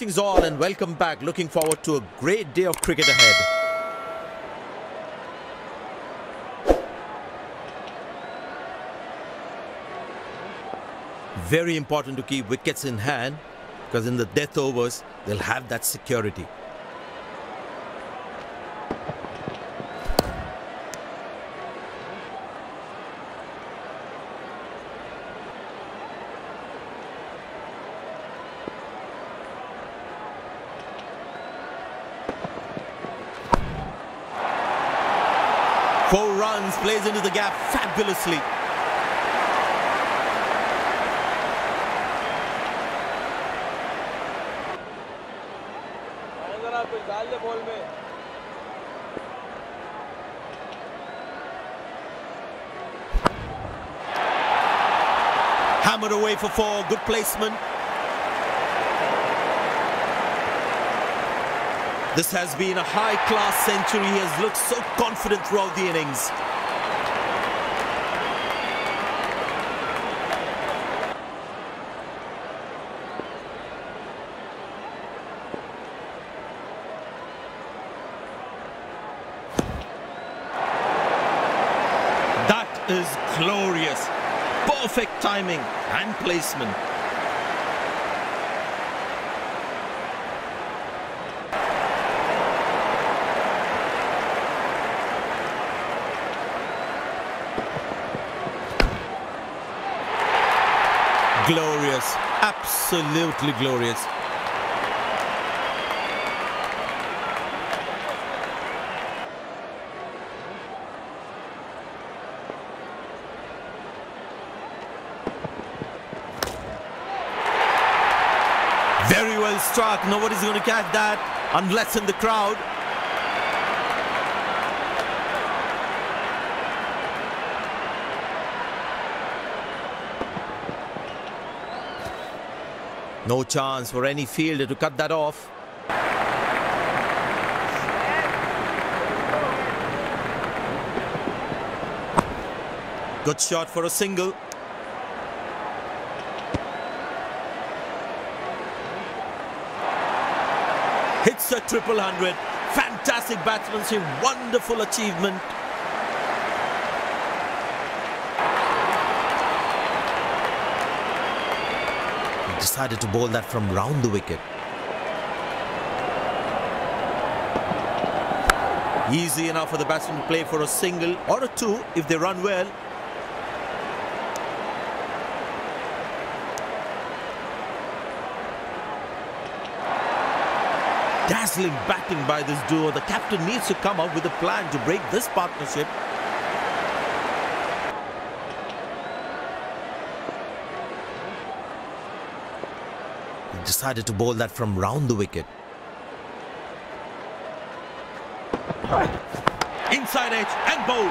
Greetings all and welcome back. Looking forward to a great day of cricket ahead. Very important to keep wickets in hand because in the death overs they'll have that security. Four runs, plays into the gap fabulously. Hammered away for four, good placement. This has been a high-class century. He has looked so confident throughout the innings. Is glorious. Perfect timing and placement. Glorious. Absolutely glorious. Very well struck. Nobody's going to catch that unless in the crowd. No chance for any fielder to cut that off. Good shot for a single. Hits a triple hundred. Fantastic batsmanship, wonderful achievement. He decided to bowl that from round the wicket. Easy enough for the batsman to play for a single or a two if they run well. Dazzling batting by this duo. The captain needs to come up with a plan to break this partnership. He decided to bowl that from round the wicket. Inside edge and bowl.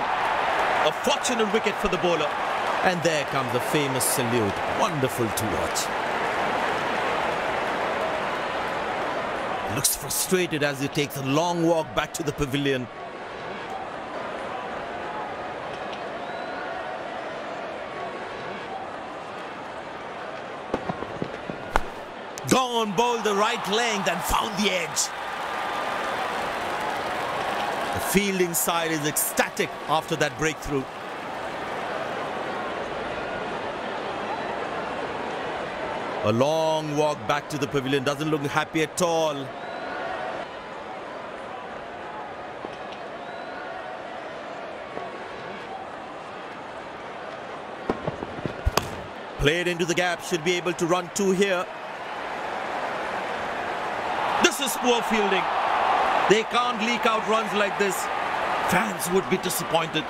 A fortunate wicket for the bowler. And there comes the famous salute. Wonderful to watch. Looks frustrated as he takes a long walk back to the pavilion. Gone, bowled the right length and found the edge. The fielding side is ecstatic after that breakthrough. A long walk back to the pavilion, doesn't look happy at all. Played into the gap, should be able to run two here. This is poor fielding. They can't leak out runs like this. Fans would be disappointed.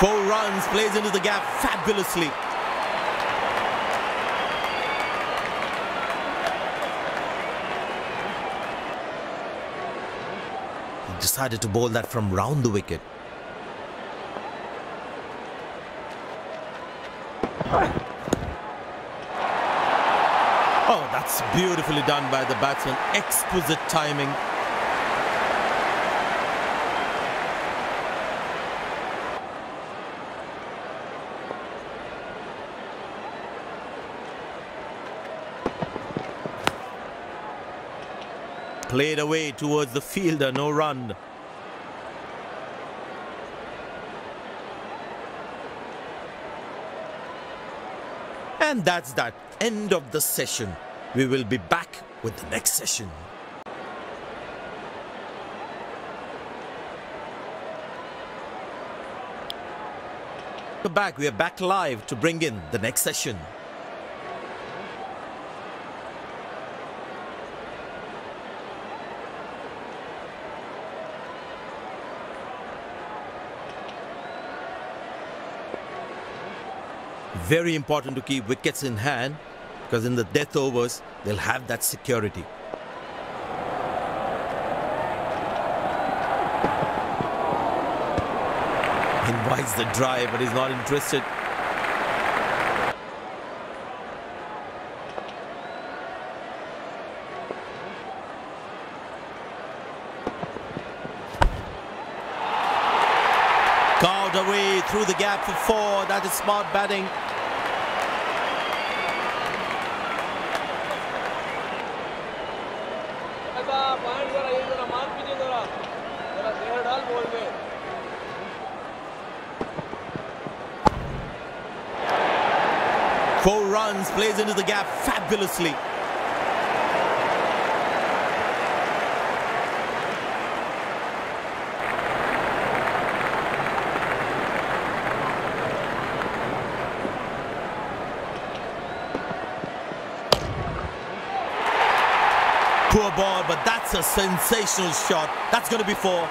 Four runs, plays into the gap fabulously. He decided to bowl that from round the wicket. Oh, that's beautifully done by the batsman. Exquisite timing. Played away towards the fielder, no run. And that's that, end of the session. We will be back with the next session. Back, we are back live to bring in the next session. Very important to keep wickets in hand, because in the death overs they'll have that security. Invites the drive, but he's not interested. Carved away through the gap for four. That is smart batting. Four runs, plays into the gap fabulously. Poor ball, but that's a sensational shot. That's going to be four.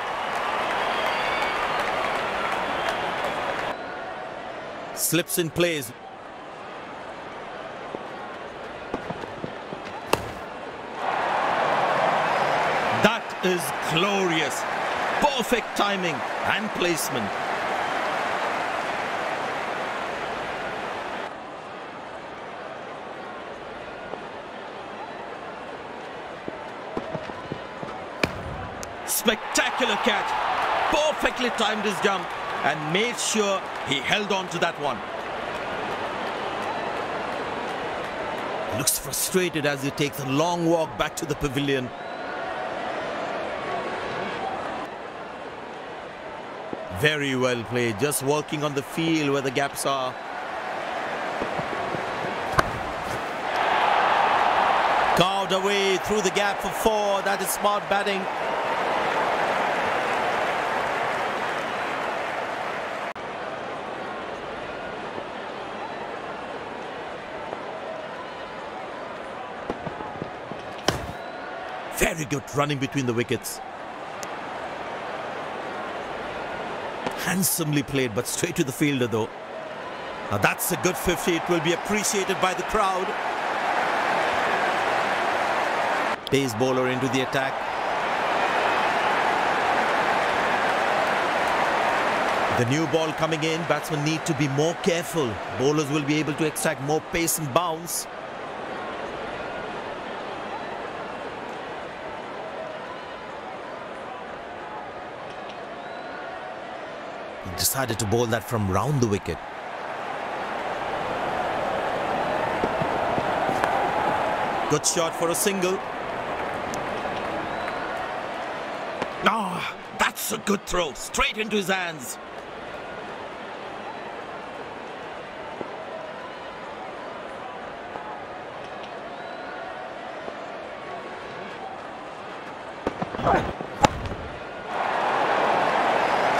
Slips in plays. Is glorious. Perfect timing and placement. Spectacular catch. Perfectly timed his jump and made sure he held on to that one. Looks frustrated as he takes a long walk back to the pavilion. Very well played, just working on the field where the gaps are. Carved away through the gap for four. That is smart batting. Very good running between the wickets. Handsomely played, but straight to the fielder though. Now that's a good 50. It will be appreciated by the crowd. Pace bowler into the attack. The new ball coming in, batsmen need to be more careful. Bowlers will be able to extract more pace and bounce. Decided to bowl that from round the wicket. Good shot for a single. Ah, that's a good throw. Straight into his hands.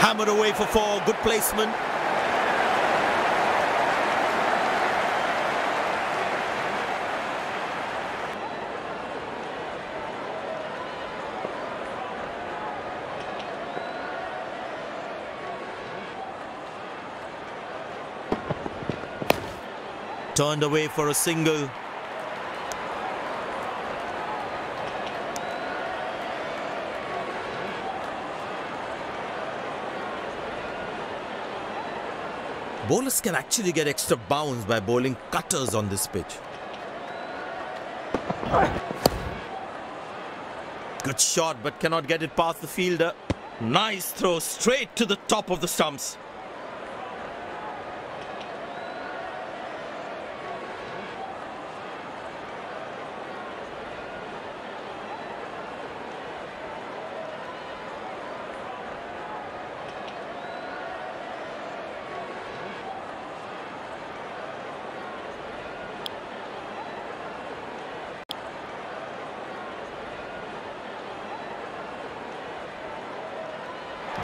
Hammered away for four, good placement. Turned away for a single. Bowlers can actually get extra bounce by bowling cutters on this pitch. Good shot, but cannot get it past the fielder. Nice throw, straight to the top of the stumps.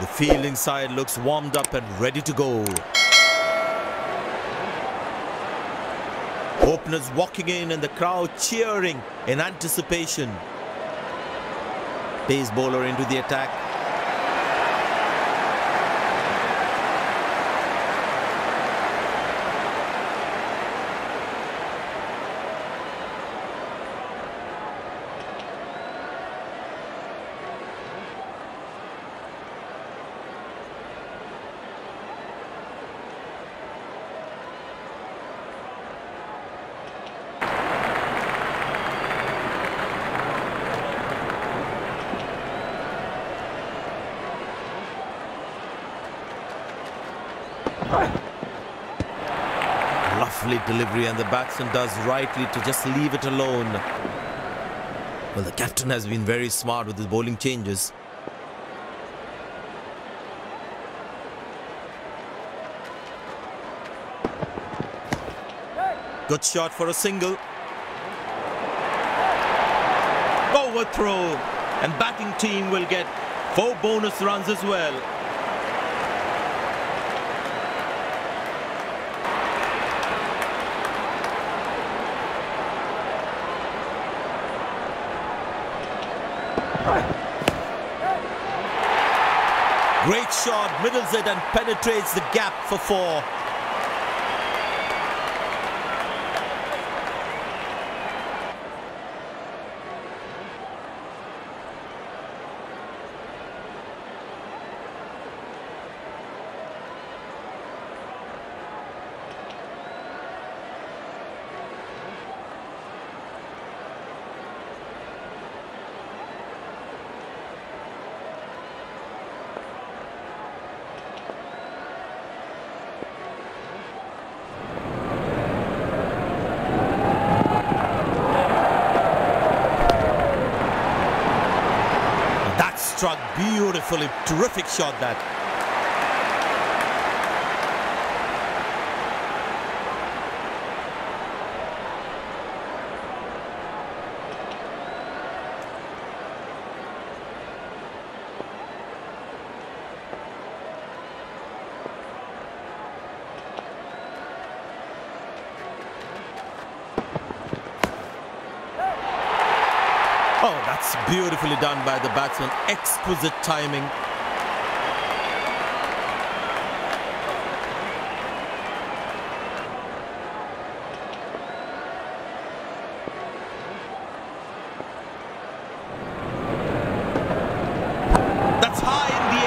The fielding side looks warmed up and ready to go. Openers walking in and the crowd cheering in anticipation. Pace bowler into the attack. Lovely delivery, and the batsman does rightly to just leave it alone. Well, the captain has been very smart with his bowling changes. Good shot for a single. Overthrow, and batting team will get 4 bonus runs as well. Great shot, middles it and penetrates the gap for 4. Struck beautifully, terrific shot that. Oh, that's beautifully done by the batsman. Exquisite timing. That's high in the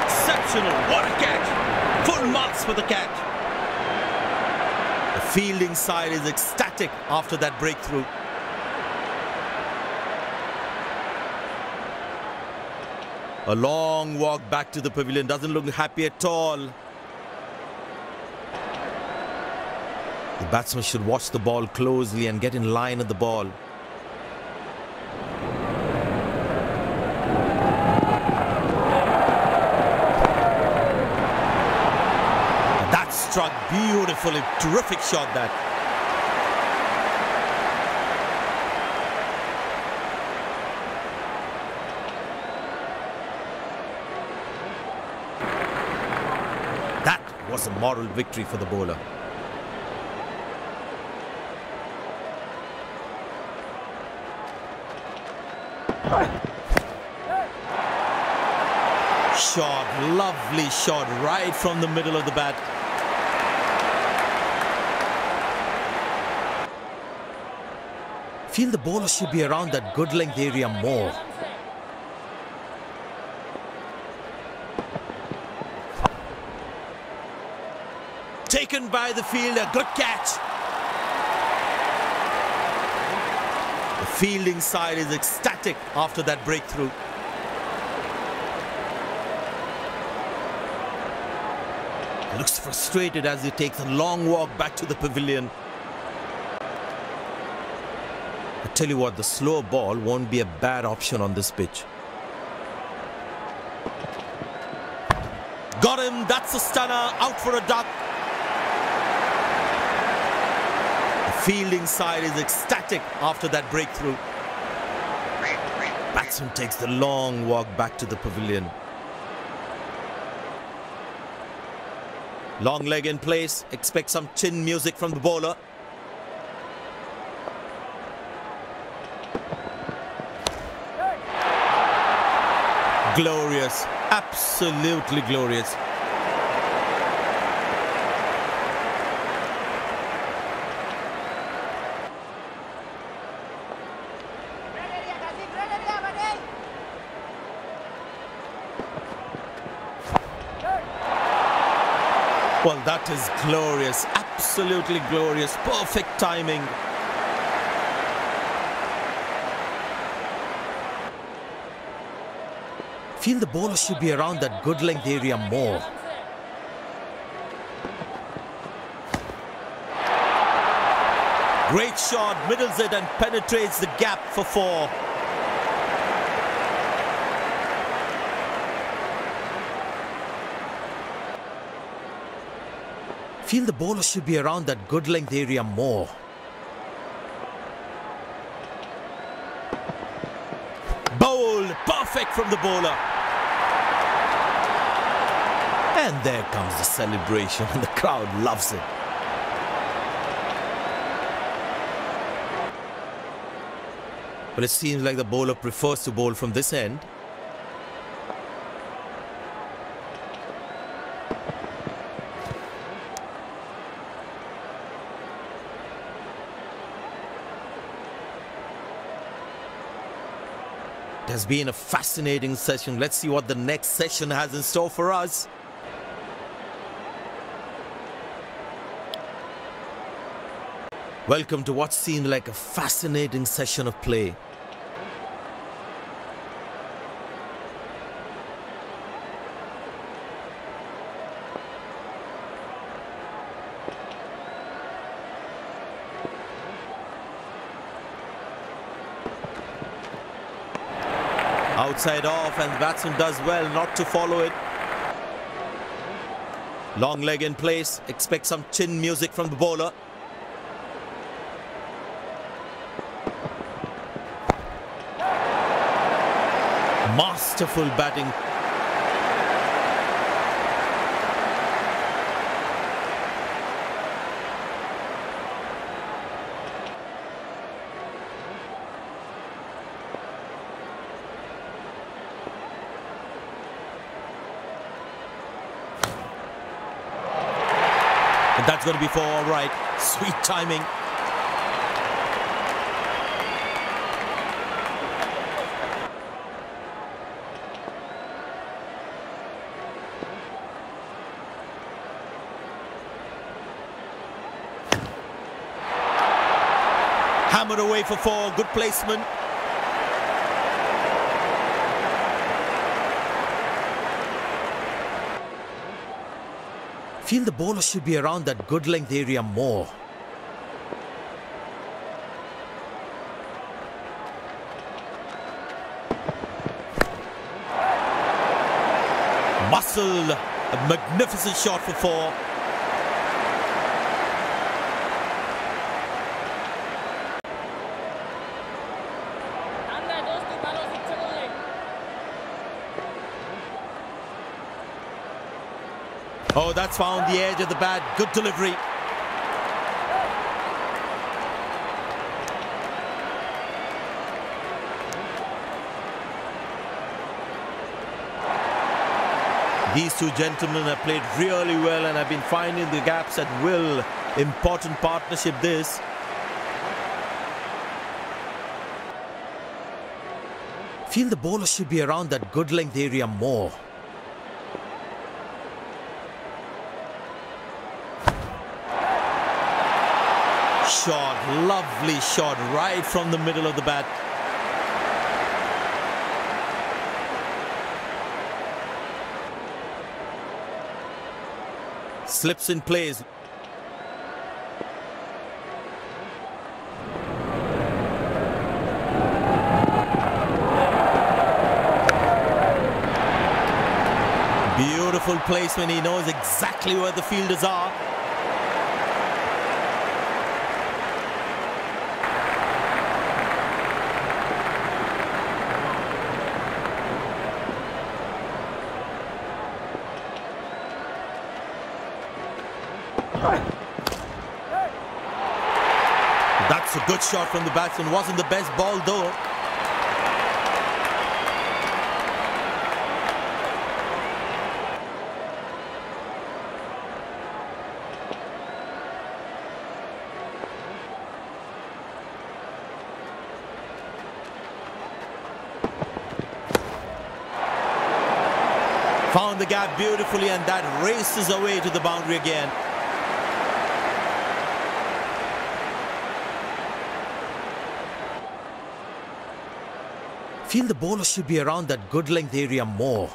air. Exceptional. What a catch. Full marks for the catch. The fielding side is ecstatic after that breakthrough. A long walk back to the pavilion, doesn't look happy at all. The batsman should watch the ball closely and get in line at the ball. That struck beautifully, terrific shot that. A moral victory for the bowler. Shot, lovely shot right from the middle of the bat. Feel the bowler should be around that good length area more. Taken by the fielder, good catch. The fielding side is ecstatic after that breakthrough. Looks frustrated as he takes a long walk back to the pavilion. I tell you what, the slow ball won't be a bad option on this pitch. Got him, that's a stunner, out for a duck. Fielding side is ecstatic after that breakthrough. Batsman takes the long walk back to the pavilion. Long leg in place. Expect some chin music from the bowler. Glorious. Absolutely glorious. Well, that is glorious, absolutely glorious, perfect timing. Feel the bowler should be around that good length area more. Great shot, middles it and penetrates the gap for 4. Feel the bowler should be around that good length area more. Bowled perfect from the bowler. And there comes the celebration. The crowd loves it. But it seems like the bowler prefers to bowl from this end. It has been a fascinating session. Let's see what the next session has in store for us. Welcome to what seemed like a fascinating session of play. Outside off, and the batsman does well not to follow it. Long leg in place. Expect some chin music from the bowler. Masterful batting. And that's going to be 4, all right. Sweet timing. Hammered away for 4. Good placement. Feel the bowler should be around that good length area more. Muscled, a magnificent shot for 4. Oh, that's found the edge of the bat. Good delivery. These two gentlemen have played really well and have been finding the gaps at will. Important partnership this. Feel the bowler should be around that good length area more. Shot, lovely shot right from the middle of the bat. Slips in place. Beautiful placement. He knows exactly where the fielders are. That's a good shot from the batsman. Wasn't the best ball though. Found the gap beautifully, and that races away to the boundary again. Feel the bowler should be around that good length area more.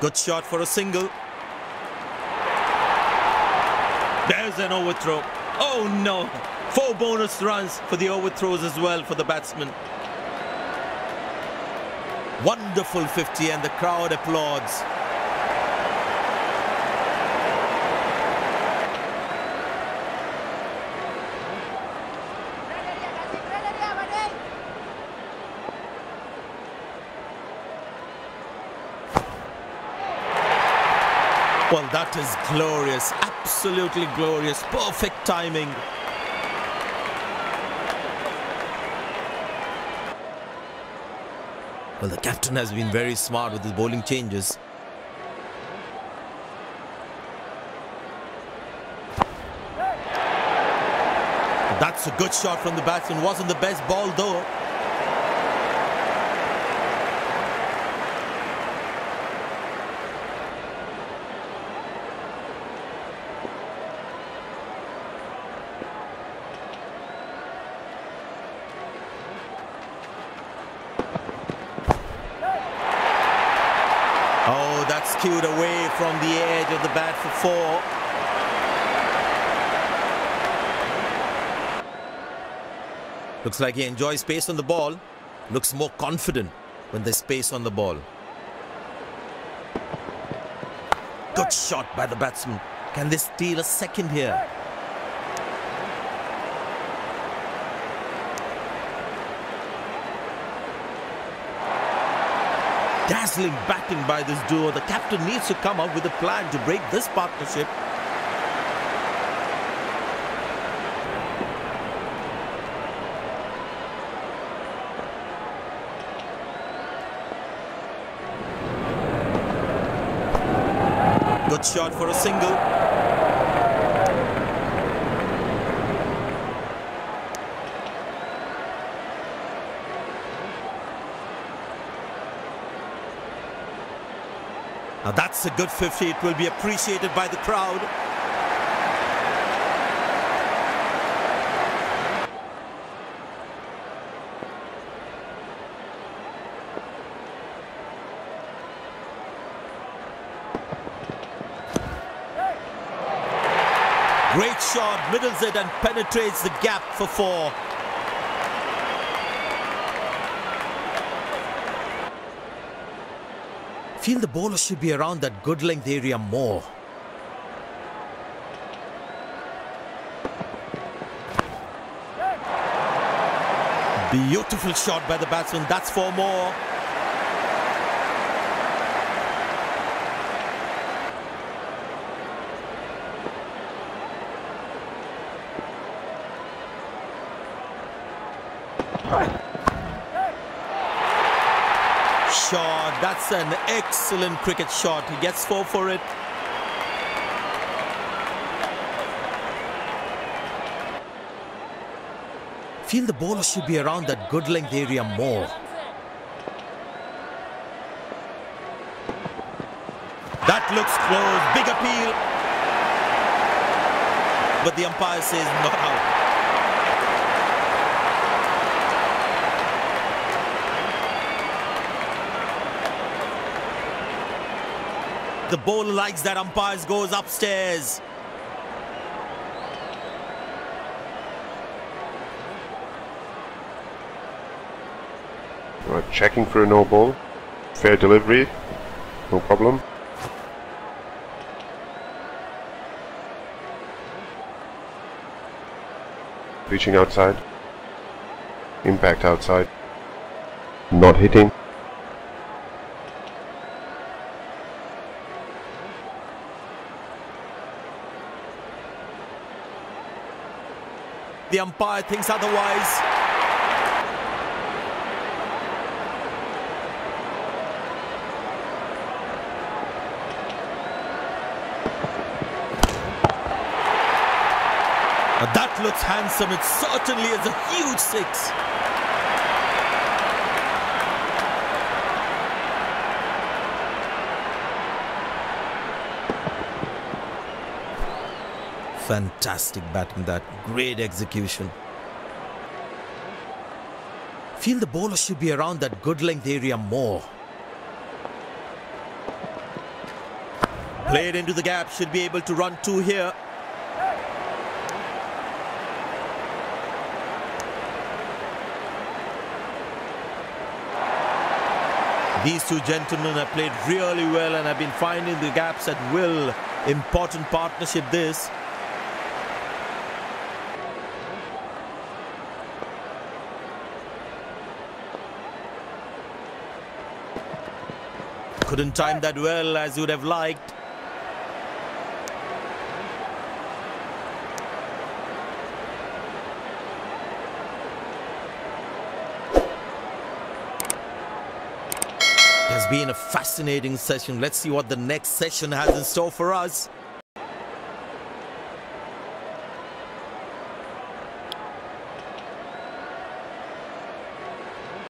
Good shot for a single. There's an overthrow. Oh no! 4 bonus runs for the overthrows as well for the batsman. Wonderful 50, and the crowd applauds. Well, that is glorious, absolutely glorious, perfect timing. Well, the captain has been very smart with his bowling changes. That's a good shot from the batsman. Wasn't the best ball though. Oh, that's skewed away from the edge of the bat for 4. Looks like he enjoys space on the ball. Looks more confident when there's space on the ball. Good shot by the batsman. Can they steal a second here? Dazzling batting by this duo. The captain needs to come up with a plan to break this partnership. Good shot for a single. Now that's a good 50. It will be appreciated by the crowd. Great shot, middles it and penetrates the gap for 4. Feel the bowler should be around that good length area more. Beautiful shot by the batsman. That's 4 more. Shot. That's an excellent cricket shot. He gets 4 for it. Feel the bowler should be around that good length area more. That looks close. Big appeal. But the umpire says not out. The bowler likes that umpire, goes upstairs. Right, checking for a no ball. Fair delivery, no problem. Reaching outside. Impact outside. Not hitting. The umpire thinks otherwise. That looks handsome. It certainly is a huge six. Fantastic batting that. Great execution. Feel the bowler should be around that good length area more. Played into the gap. Should be able to run two here. These two gentlemen have played really well and have been finding the gaps at will. Important partnership this. Couldn't time that well as you would have liked. It has been a fascinating session. Let's see what the next session has in store for us.